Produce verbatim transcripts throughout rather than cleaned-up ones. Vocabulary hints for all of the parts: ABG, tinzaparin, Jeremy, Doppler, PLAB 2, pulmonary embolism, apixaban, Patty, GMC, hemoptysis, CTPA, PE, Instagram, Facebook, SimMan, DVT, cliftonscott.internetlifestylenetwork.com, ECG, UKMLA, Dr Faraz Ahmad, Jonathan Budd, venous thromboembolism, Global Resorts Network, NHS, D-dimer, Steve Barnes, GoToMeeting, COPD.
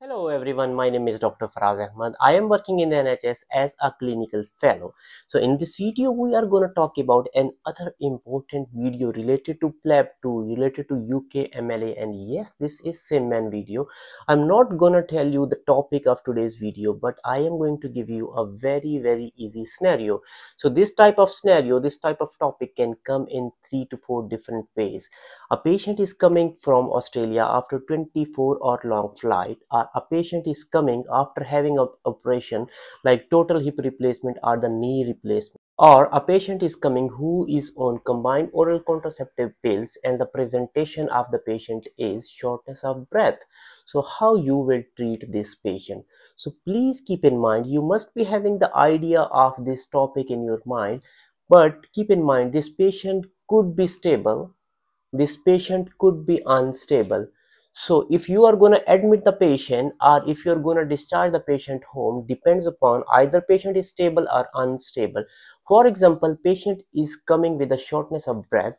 Hello everyone, my name is Dr. Faraz Ahmad. I am working in the N H S as a clinical fellow. So in this video, we are going to talk about another important video related to P L A B two, related to U K M L A, and yes, this is SimMan video. I'm not going to tell you the topic of today's video, but I am going to give you a very, very easy scenario. So this type of scenario, this type of topic can come in three to four different ways. A patient is coming from Australia after twenty-four hour long flight. A patient is coming after having an operation like total hip replacement or the knee replacement, or a patient is coming who is on combined oral contraceptive pills, and the presentation of the patient is shortness of breath. So how you will treat this patient? So please keep in mind, you must be having the idea of this topic in your mind, but keep in mind this patient could be stable, this patient could be unstable. So if you are going to admit the patient or if you are going to discharge the patient home depends upon either patient is stable or unstable. For example, patient is coming with a shortness of breath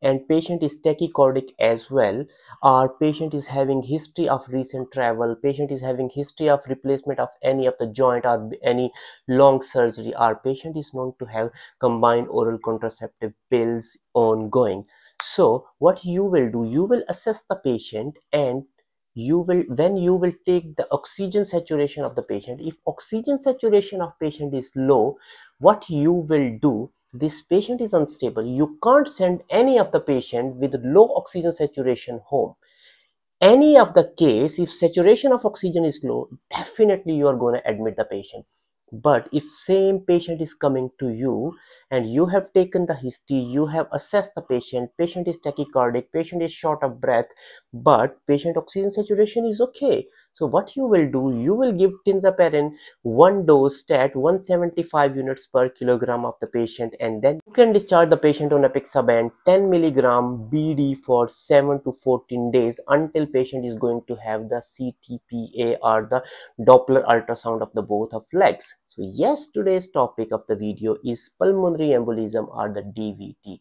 and patient is tachycardic as well, or patient is having history of recent travel, patient is having history of replacement of any of the joint or any long surgery, or patient is known to have combined oral contraceptive pills ongoing. So what you will do, you will assess the patient, and you will then you will take the oxygen saturation of the patient. If oxygen saturation of patient is low, what you will do, this patient is unstable, you can't send any of the patient with low oxygen saturation home. Any of the case, if saturation of oxygen is low, definitely you are going to admit the patient. But if same patient is coming to you and you have taken the history, you have assessed the patient, patient is tachycardic, patient is short of breath, but patient oxygen saturation is okay. So what you will do, you will give tinzaparin one dose stat one seventy-five units per kilogram of the patient, and then you can discharge the patient on apixaban ten milligram B D for seven to fourteen days until patient is going to have the C T P A or the Doppler ultrasound of the both of legs. So yes, today's topic of the video is pulmonary embolism or the D V T.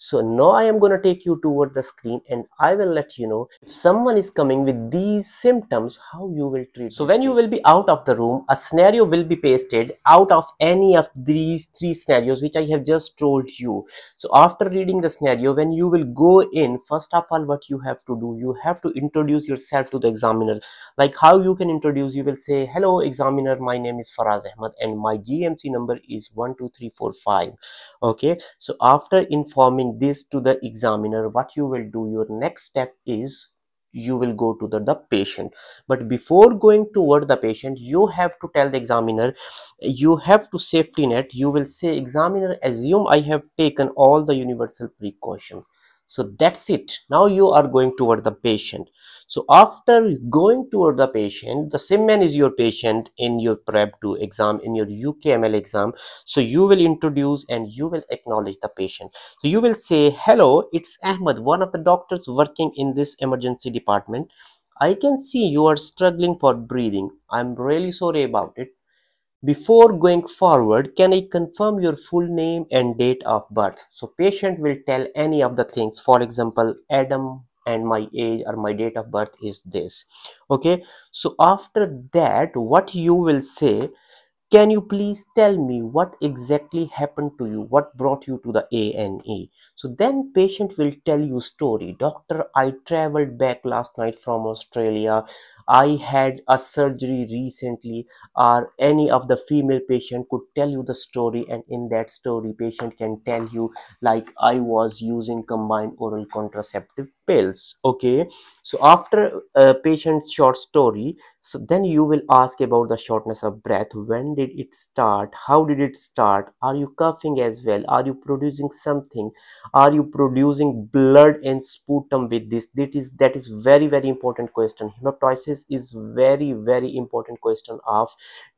So now I am going to take you toward the screen and I will let you know if someone is coming with these symptoms, how you will treat. So when you will be out of the room, a scenario will be pasted out of any of these three scenarios which I have just told you. So after reading the scenario, when you will go in, first of all, what you have to do, you have to introduce yourself to the examiner. Like how you can introduce, you will say, hello examiner, my name is Faraz Ahmad and my G M C number is one two three four five. Okay, so after informing this to the examiner, what you will do, your next step is you will go to the, the patient. But before going toward the patient, you have to tell the examiner, you have to safety net, you will say, examiner, assume I have taken all the universal precautions. So that's it. Now you are going toward the patient. So after going toward the patient, the same man is your patient in your P L A B two exam, in your U K M L A exam. So you will introduce and you will acknowledge the patient. So you will say, hello, it's Ahmad, one of the doctors working in this emergency department. I can see you are struggling for breathing. I'm really sorry about it. Before going forward, can I confirm your full name and date of birth? So patient will tell any of the things, for example, Adam and my age or my date of birth is this. Okay, so after that, what you will say, can you please tell me what exactly happened to you? What brought you to the A and E? So then patient will tell you story. Doctor, I traveled back last night from Australia. I had a surgery recently, or any of the female patient could tell you the story. And in that story, patient can tell you like I was using combined oral contraceptive pills. Okay, so after a patient's short story, so then you will ask about the shortness of breath. When did it start? How did it start? Are you coughing as well? Are you producing something? Are you producing blood and sputum with this? That is, that is very, very important question. Hemoptysis is very, very important question of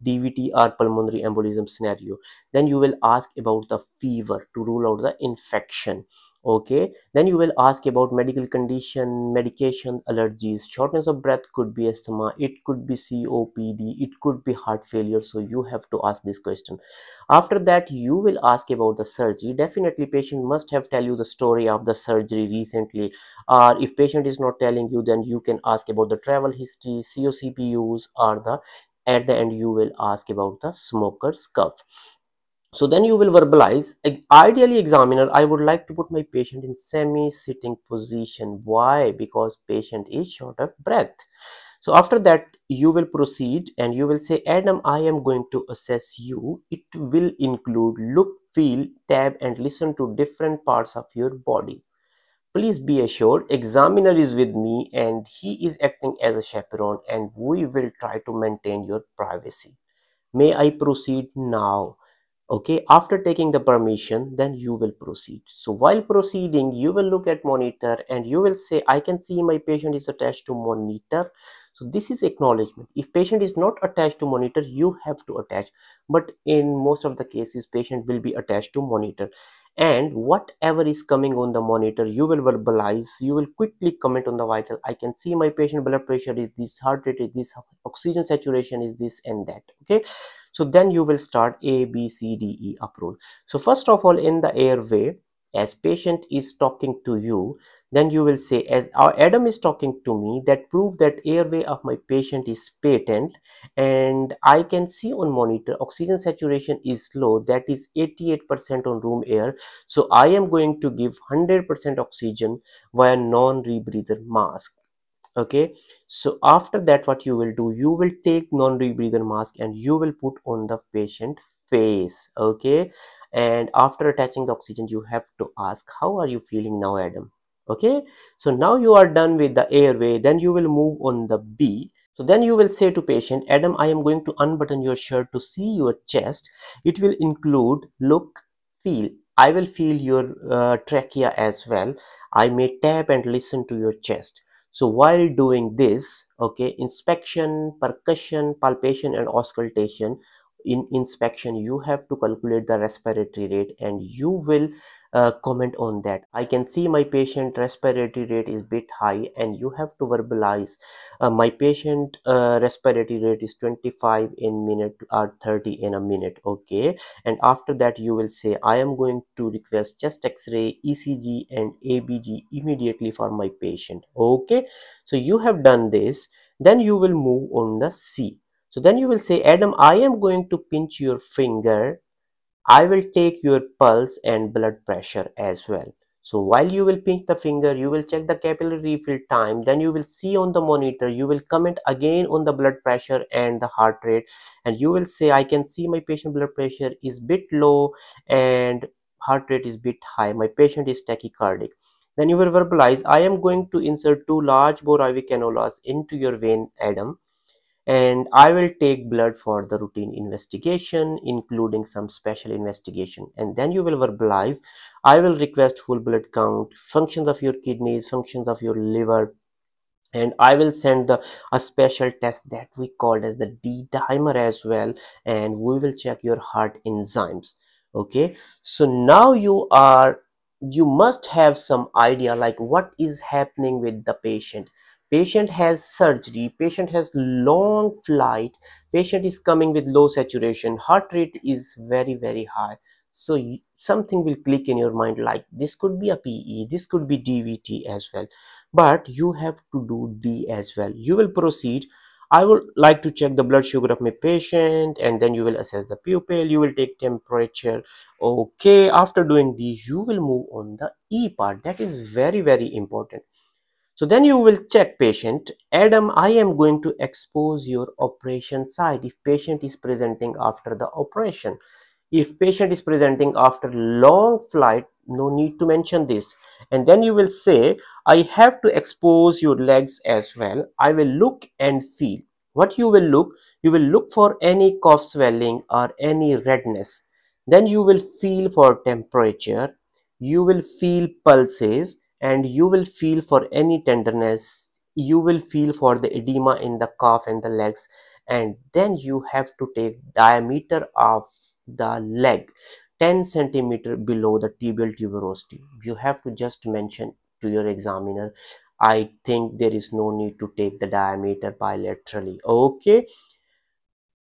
D V T or pulmonary embolism scenario. Then you will ask about the fever to rule out the infection. Okay, then you will ask about medical condition, medication, allergies, shortness of breath, could be asthma, it could be C O P D, it could be heart failure. So you have to ask this question. After that, you will ask about the surgery. Definitely patient must have tell you the story of the surgery recently, or if patient is not telling you, then you can ask about the travel history, C O C P Us, or the at the end you will ask about the smoker's cough. So then you will verbalize. Ideally, examiner, I would like to put my patient in semi-sitting position. Why? Because patient is short of breath. So after that, you will proceed and you will say, Adam, I am going to assess you. It will include look, feel, tap, and listen to different parts of your body. Please be assured, examiner is with me and he is acting as a chaperone, and we will try to maintain your privacy. May I proceed now? Okay, after taking the permission, then you will proceed. So while proceeding, you will look at monitor and you will say, I can see my patient is attached to monitor. So this is acknowledgement. If patient is not attached to monitor, you have to attach. But in most of the cases, patient will be attached to monitor. And whatever is coming on the monitor, you will verbalize, you will quickly comment on the vital. I can see my patient blood pressure is this, heart rate is this, oxygen saturation is this and that. Okay. So then you will start A, B, C, D, E approach. So first of all, in the airway, as patient is talking to you, then you will say, as our Adam is talking to me, that prove that airway of my patient is patent, and I can see on monitor oxygen saturation is low, that is eighty-eight percent on room air. So I am going to give one hundred percent oxygen via non-rebreather mask. Okay, so after that, what you will do, you will take non-rebreather mask and you will put on the patient face. Okay, and after attaching the oxygen, you have to ask, how are you feeling now, Adam? Okay, so now you are done with the airway, then you will move on the B. So then you will say to patient, Adam, I am going to unbutton your shirt to see your chest. It will include look, feel. I will feel your uh, trachea as well. I may tap and listen to your chest. So while doing this, okay, inspection, percussion, palpation and auscultation. In inspection, you have to calculate the respiratory rate and you will uh, comment on that. I can see my patient respiratory rate is bit high, and you have to verbalize uh, my patient uh, respiratory rate is twenty-five in minute or thirty in a minute. Okay, and after that you will say, I am going to request chest x-ray, E C G and A B G immediately for my patient. Okay, so you have done this, then you will move on the C. So then you will say, Adam, I am going to pinch your finger. I will take your pulse and blood pressure as well. So while you will pinch the finger, you will check the capillary refill time. Then you will see on the monitor, you will comment again on the blood pressure and the heart rate. And you will say, I can see my patient blood pressure is bit low and heart rate is bit high. My patient is tachycardic. Then you will verbalize, I am going to insert two large bore I V cannulas into your vein, Adam. And I will take blood for the routine investigation, including some special investigation. And then you will verbalize, I will request full blood count, functions of your kidneys, functions of your liver. And I will send the a special test that we called as the D-dimer as well. And we will check your heart enzymes. Okay, so now you are, you must have some idea like what is happening with the patient. Patient has surgery, patient has long flight, patient is coming with low saturation, heart rate is very, very high. So something will click in your mind like this could be a P E, this could be D V T as well. But you have to do D as well. You will proceed. I would like to check the blood sugar of my patient, and then you will assess the pupil, you will take temperature. Okay, after doing D, you will move on the E part. That is very, very important. So then you will check patient. Adam, I am going to expose your operation site if patient is presenting after the operation. If patient is presenting after long flight, no need to mention this. And then you will say, I have to expose your legs as well. I will look and feel. What you will look? You will look for any cough swelling or any redness. Then you will feel for temperature. You will feel pulses. And you will feel for any tenderness, you will feel for the edema in the calf and the legs, and then you have to take diameter of the leg ten centimeter below the tibial tuberosity. You have to just mention to your examiner, I think there is no need to take the diameter bilaterally. Okay,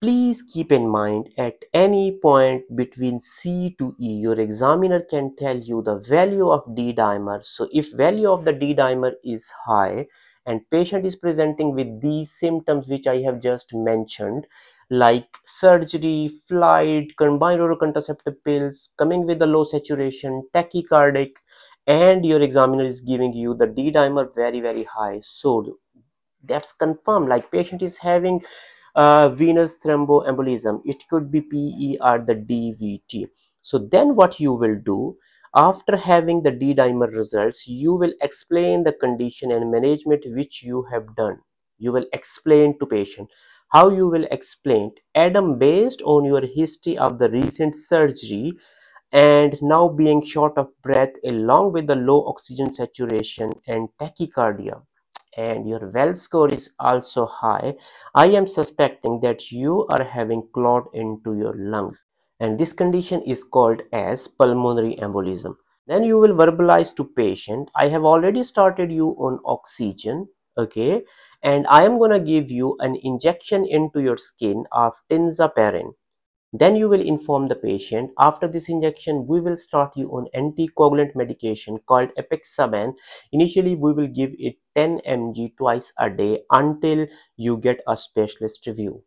please keep in mind, at any point between C to E, your examiner can tell you the value of D-dimer. So if value of the D-dimer is high and patient is presenting with these symptoms which I have just mentioned, like surgery, flight, combined oral contraceptive pills, coming with a low saturation, tachycardic, and your examiner is giving you the D-dimer very very high, so that's confirmed, like patient is having uh, venous thromboembolism, it could be P E or the D V T. So then what you will do, after having the D-dimer results, you will explain the condition and management which you have done. You will explain to patient. How you will explain? Adam, based on your history of the recent surgery and now being short of breath along with the low oxygen saturation and tachycardia, and your well score is also high, I am suspecting that you are having clot into your lungs, and this condition is called as pulmonary embolism. Then you will verbalize to patient, I have already started you on oxygen, okay, and I am gonna give you an injection into your skin of tinzaparin. Then you will inform the patient, after this injection we will start you on anticoagulant medication called apixaban. Initially we will give it ten milligrams twice a day until you get a specialist review.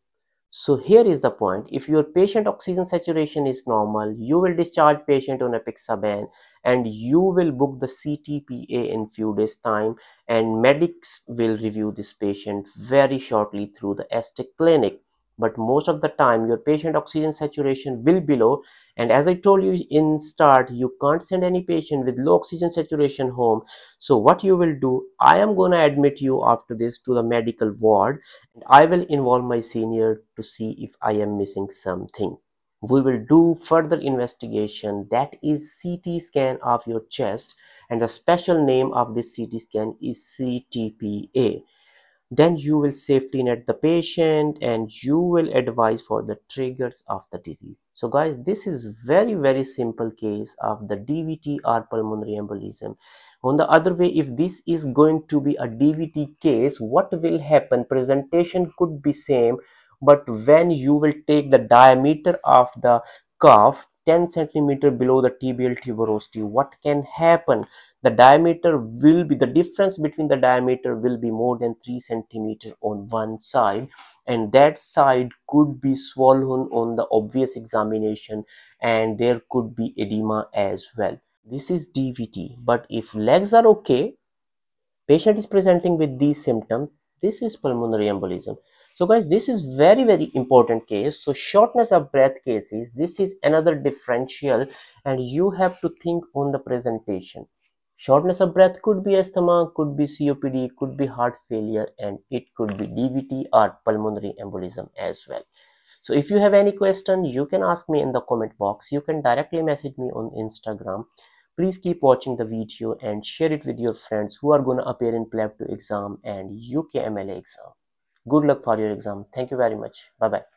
So here is the point, if your patient oxygen saturation is normal, you will discharge patient on apixaban and you will book the C T P A in few days time, and medics will review this patient very shortly through the S T I C clinic. But most of the time your patient oxygen saturation will be low, and as I told you in start, you can't send any patient with low oxygen saturation home. So what you will do, I am gonna admit you after this to the medical ward, and I will involve my senior to see if I am missing something. We will do further investigation, that is C T scan of your chest, and the special name of this C T scan is C T P A. Then you will safety net the patient and you will advise for the triggers of the disease. So guys, this is very very simple case of the D V T or pulmonary embolism. On the other way, if this is going to be a D V T case, what will happen? Presentation could be same, but when you will take the diameter of the cuff ten centimeter below the tibial tuberosity, what can happen? The diameter will be, the difference between the diameter will be more than three centimeters on one side, and that side could be swollen on the obvious examination, and there could be edema as well. This is D V T, but if legs are okay, patient is presenting with these symptoms, this is pulmonary embolism. So guys, this is very very important case. So shortness of breath cases, this is another differential, and you have to think on the presentation. Shortness of breath could be asthma, could be C O P D, could be heart failure, and it could be D V T or pulmonary embolism as well. So if you have any question, you can ask me in the comment box. You can directly message me on Instagram. Please keep watching the video and share it with your friends who are going to appear in PLAB two exam and U K M L A exam. Good luck for your exam. Thank you very much. Bye-bye.